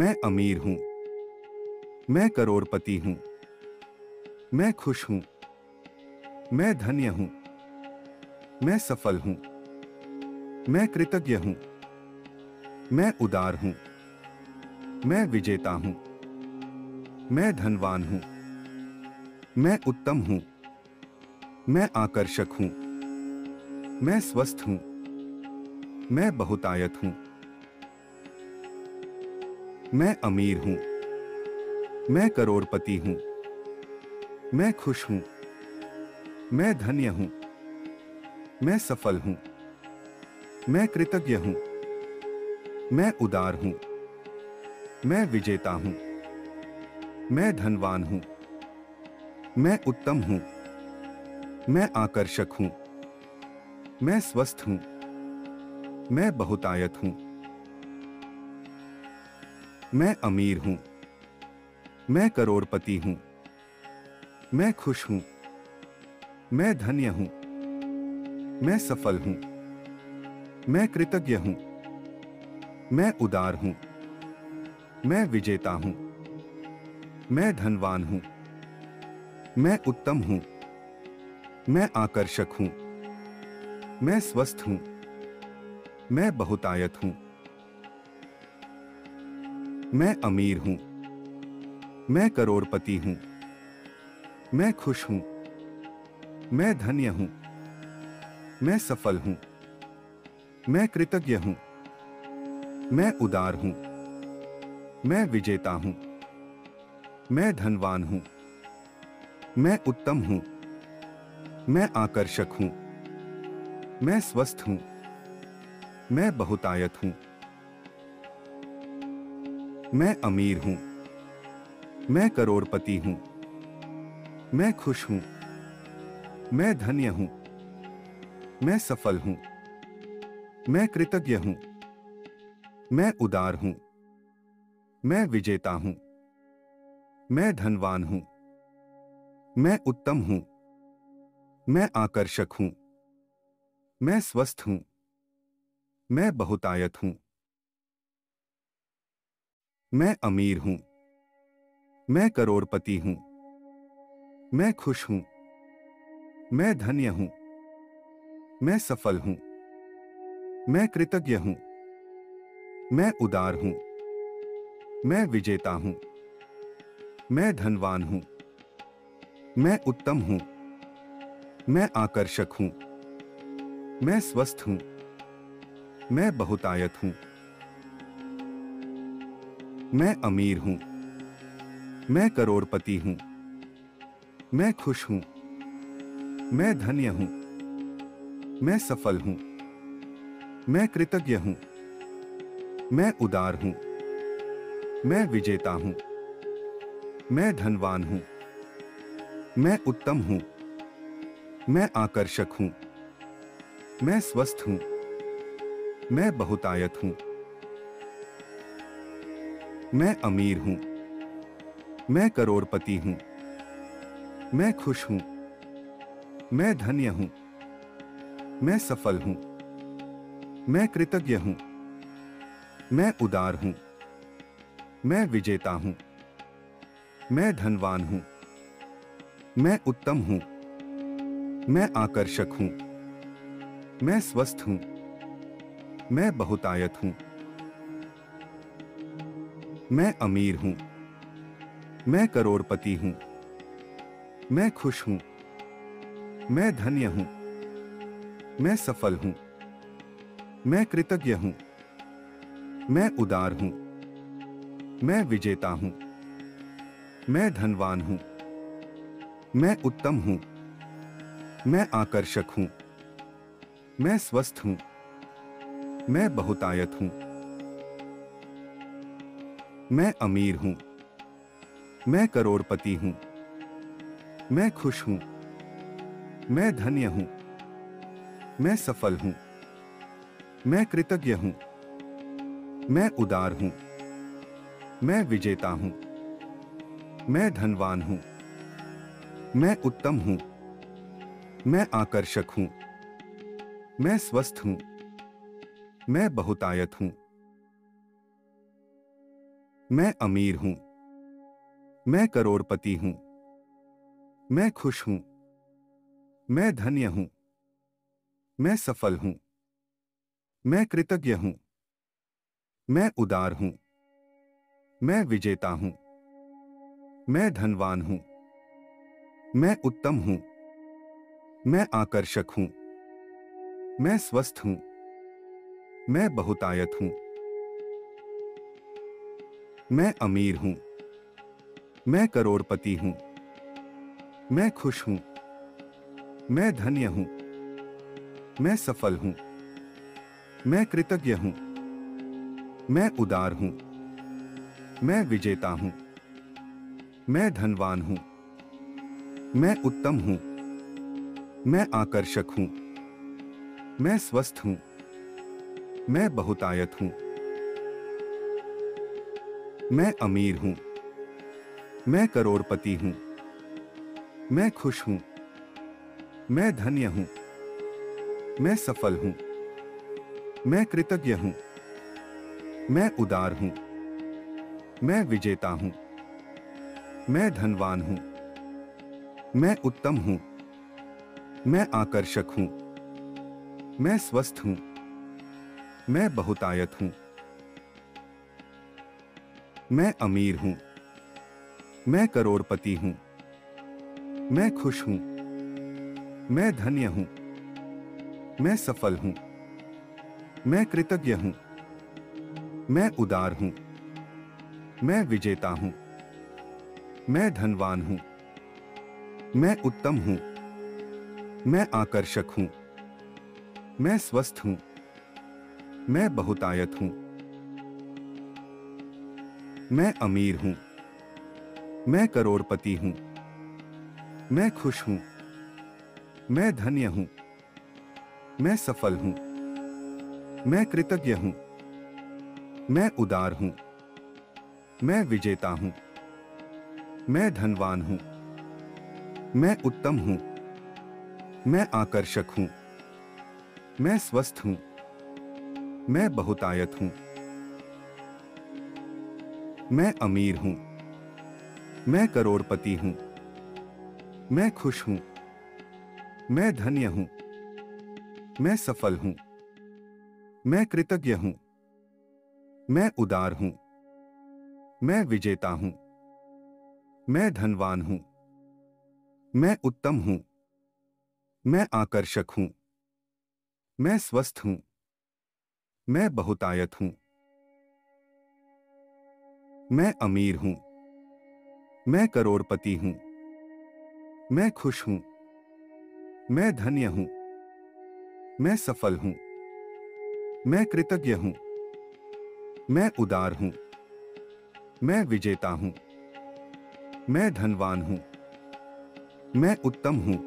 मैं अमीर हूँ, मैं करोड़पति हूँ, मैं खुश हूँ, मैं धन्य हूँ, मैं सफल हूँ, मैं कृतज्ञ हूँ, मैं उदार हूँ, मैं विजेता हूँ, मैं धनवान हूँ, मैं उत्तम हूँ, मैं आकर्षक हूँ, मैं स्वस्थ हूँ, मैं बहुतायत हूँ, मैं अमीर हूँ, मैं करोड़पति हूँ, मैं खुश हूँ, मैं धन्य हूँ, मैं सफल हूँ, मैं कृतज्ञ हूँ, मैं उदार हूँ, मैं विजेता हूँ, मैं धनवान हूँ, मैं उत्तम हूँ, मैं आकर्षक हूँ, मैं स्वस्थ हूँ, मैं बहुतायत हूँ, मैं अमीर हूँ, मैं करोड़पति हूँ, मैं खुश हूँ, मैं धन्य हूँ, मैं सफल हूँ, मैं कृतज्ञ हूँ, मैं उदार हूँ, मैं विजेता हूँ, मैं धनवान हूँ, मैं उत्तम हूँ, मैं आकर्षक हूँ, मैं स्वस्थ हूँ, मैं बहुतायत हूँ, मैं अमीर हूँ, मैं करोड़पति हूँ, मैं खुश हूँ, मैं धन्य हूँ, मैं सफल हूँ, मैं कृतज्ञ हूँ, मैं उदार हूँ, मैं विजेता हूँ, मैं धनवान हूँ, मैं उत्तम हूँ, मैं आकर्षक हूँ, मैं स्वस्थ हूँ, मैं बहुतायत हूँ, मैं अमीर हूँ, मैं करोड़पति हूँ, मैं खुश हूँ, मैं धन्य हूँ, मैं सफल हूँ, मैं कृतज्ञ हूँ, मैं उदार हूँ, मैं विजेता हूँ, मैं धनवान हूँ, मैं उत्तम हूँ, मैं आकर्षक हूँ, मैं स्वस्थ हूँ, मैं बहुतायत हूँ, मैं अमीर हूँ, मैं करोड़पति हूँ, मैं खुश हूँ, मैं धन्य हूँ, मैं सफल हूँ, मैं कृतज्ञ हूँ, मैं उदार हूँ, मैं विजेता हूँ, मैं धनवान हूँ, मैं उत्तम हूँ, मैं आकर्षक हूँ, मैं स्वस्थ हूँ, मैं बहुतायत हूँ, मैं अमीर हूँ, मैं करोड़पति हूँ, मैं खुश हूँ, मैं धन्य हूँ, मैं सफल हूँ, मैं कृतज्ञ हूँ, मैं उदार हूँ, मैं विजेता हूँ, मैं धनवान हूँ, मैं उत्तम हूँ, मैं आकर्षक हूँ, मैं स्वस्थ हूँ, मैं बहुतायत हूँ, मैं अमीर हूँ, मैं करोड़पति हूँ, मैं खुश हूँ, मैं धन्य हूँ, मैं सफल हूँ, मैं कृतज्ञ हूँ, मैं उदार हूँ, मैं विजेता हूँ, मैं धनवान हूँ, मैं उत्तम हूँ, मैं आकर्षक हूँ, मैं स्वस्थ हूँ, मैं बहुतायत हूँ, मैं अमीर हूँ, मैं करोड़पति हूँ, मैं खुश हूँ, मैं धन्य हूँ, मैं सफल हूँ, मैं कृतज्ञ हूँ, मैं उदार हूँ, मैं विजेता हूँ, मैं धनवान हूँ, मैं उत्तम हूँ, मैं आकर्षक हूँ, मैं स्वस्थ हूँ, मैं बहुतायत हूँ, मैं अमीर हूँ, मैं करोड़पति हूँ, मैं खुश हूँ, मैं धन्य हूँ, मैं सफल हूँ, मैं कृतज्ञ हूँ, मैं उदार हूँ, मैं विजेता हूँ, मैं धनवान हूँ, मैं उत्तम हूँ, मैं आकर्षक हूँ, मैं स्वस्थ हूँ, मैं बहुतायत हूँ, मैं अमीर हूं, मैं करोड़पति हूं, मैं खुश हूं, मैं धन्य हूं, मैं सफल हूं, मैं कृतज्ञ हूं, मैं उदार हूं, मैं विजेता हूं, मैं धनवान हूं, मैं उत्तम हूं, मैं आकर्षक हूं, मैं स्वस्थ हूं, मैं बहुतायत हूं, मैं अमीर हूं, मैं करोड़पति हूं, मैं खुश हूं, मैं धन्य हूं, मैं सफल हूं, मैं कृतज्ञ हूं, मैं उदार हूं, मैं विजेता हूं, मैं धनवान हूं, मैं उत्तम हूं, मैं आकर्षक हूं, मैं स्वस्थ हूं, मैं बहुतायत हूं, मैं अमीर हूं, मैं करोड़पति हूं, मैं खुश हूं, मैं धन्य हूं, मैं सफल हूं, मैं कृतज्ञ हूं, मैं उदार हूं, मैं विजेता हूं, मैं धनवान हूं, मैं उत्तम हूं, मैं आकर्षक हूं, मैं स्वस्थ हूं, मैं बहुतायत हूं, मैं अमीर हूं, मैं करोड़पति हूं, मैं खुश हूं, मैं धन्य हूं, मैं सफल हूं, मैं कृतज्ञ हूं, मैं उदार हूं, मैं विजेता हूं, मैं धनवान हूं, मैं उत्तम हूं, मैं आकर्षक हूं, मैं स्वस्थ हूं, मैं बहुतायत हूं, मैं अमीर हूं, मैं करोड़पति हूं, मैं खुश हूं, मैं धन्य हूं, मैं सफल हूं, मैं कृतज्ञ हूं, मैं उदार हूं, मैं विजेता हूं, मैं धनवान हूं, मैं उत्तम हूं, मैं आकर्षक हूं, मैं स्वस्थ हूं, मैं बहुतायत हूं, मैं अमीर हूं, मैं करोड़पति हूं, मैं खुश हूं, मैं धन्य हूं, मैं सफल हूं, मैं कृतज्ञ हूं, मैं उदार हूं, मैं विजेता हूं, मैं धनवान हूं, मैं उत्तम हूं, मैं आकर्षक हूं, मैं स्वस्थ हूं, मैं बहुतायत हूं, मैं अमीर हूं, मैं करोड़पति हूं, मैं खुश हूं, मैं धन्य हूं, मैं सफल हूं, मैं कृतज्ञ हूं, मैं उदार हूं, मैं विजेता हूं, मैं धनवान हूं, मैं उत्तम हूं,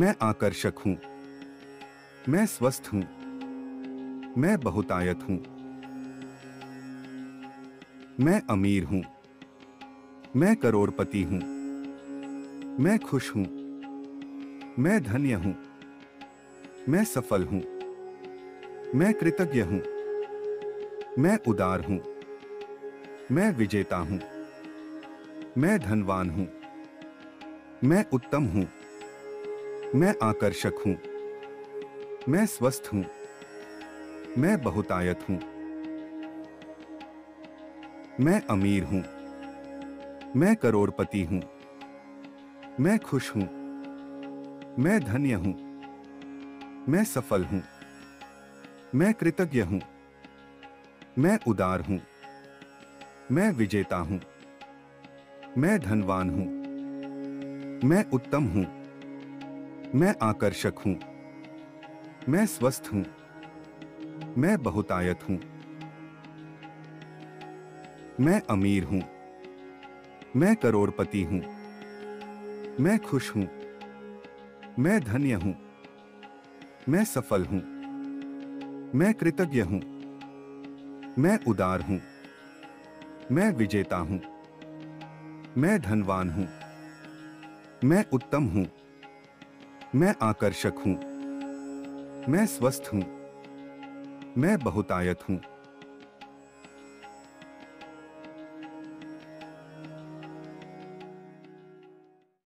मैं आकर्षक हूं, मैं स्वस्थ हूं, मैं बहुतायत हूं, मैं अमीर हूं, मैं करोड़पति हूं, मैं खुश हूं, मैं धन्य हूं, मैं सफल हूं, मैं कृतज्ञ हूं, मैं उदार हूं, मैं विजेता हूं, मैं धनवान हूं, मैं उत्तम हूं, मैं आकर्षक हूं, मैं स्वस्थ हूं, मैं बहुतायत हूं, मैं अमीर हूं, मैं करोड़पति हूं, मैं खुश हूं, मैं धन्य हूं, मैं सफल हूं, मैं कृतज्ञ हूं, मैं उदार हूं, मैं विजेता हूं, मैं धनवान हूं, मैं उत्तम हूं, मैं आकर्षक हूं, मैं स्वस्थ हूं, मैं बहुतायत हूं, मैं अमीर हूं, मैं करोड़पति हूं, मैं खुश हूं, मैं धन्य हूं, मैं सफल हूं, मैं कृतज्ञ हूं, मैं उदार हूं, मैं विजेता हूं, मैं धनवान हूं, मैं उत्तम हूं, मैं आकर्षक हूं, मैं स्वस्थ हूं, मैं बहुतायत हूं।